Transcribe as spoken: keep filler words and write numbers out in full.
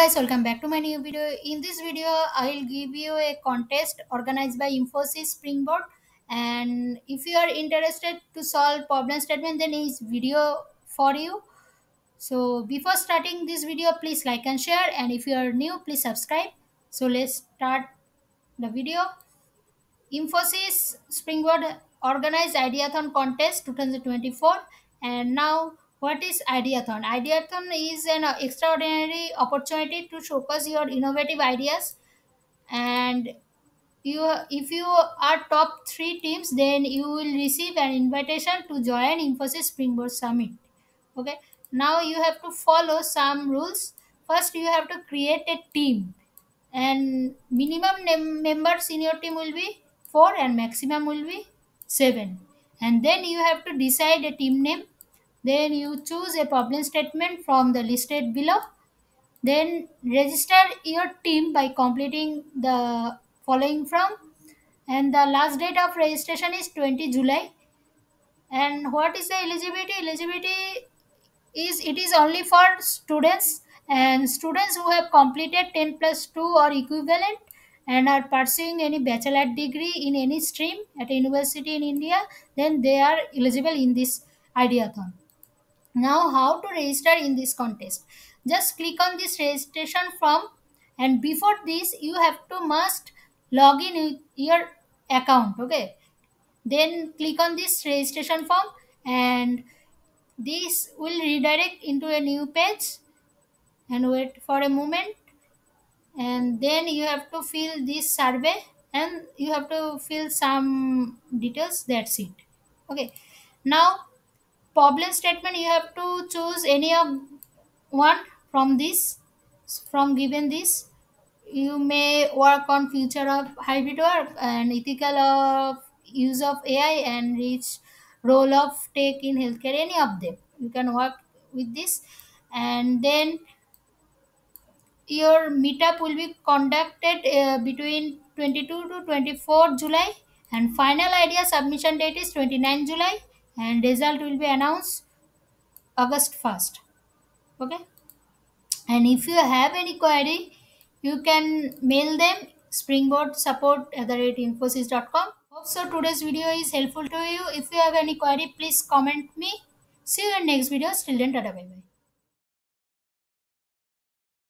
guys, welcome back to my new video. In this video, I'll give you a contest organized by Infosys Springboard. And if you are interested to solve problem statement, then is video for you. So before starting this video, please like and share. And if you are new, please subscribe. So let's start the video. Infosys Springboard organized Ideathon contest two thousand twenty-four. And now, what is Ideathon? Ideathon is an extraordinary opportunity to showcase your innovative ideas, and you, if you are top three teams, then you will receive an invitation to join Infosys Springboard Summit. Okay, now you have to follow some rules. First, you have to create a team, and minimum members in your team will be four and maximum will be seven. And then you have to decide a team name. Then you choose a problem statement from the listed below. Then register your team by completing the following form. And the last date of registration is twentieth of July. And what is the eligibility? Eligibility is it is only for students and students who have completed ten plus two or equivalent and are pursuing any bachelor degree in any stream at a university in India. Then they are eligible in this Ideathon. Now, how to register in this contest? Just click on this registration form, and before this you have to must log in with your account. Okay, then click on this registration form and this will redirect into a new page, and wait for a moment, and then you have to fill this survey and you have to fill some details. That's it. Okay, now problem statement, you have to choose any of one from this from given this. You may work on future of hybrid work and ethical of use of A I and reach role of tech in healthcare. Any of them you can work with this. And then your meetup will be conducted uh, between twenty-second to twenty-fourth of July, and final idea submission date is twenty-ninth of July. And result will be announced August first. Okay. And if you have any query, you can mail them springboard support at infosys dot com. Hope so today's video is helpful to you. If you have any query, please comment me. See you in next videos. Till then, tada, bye bye.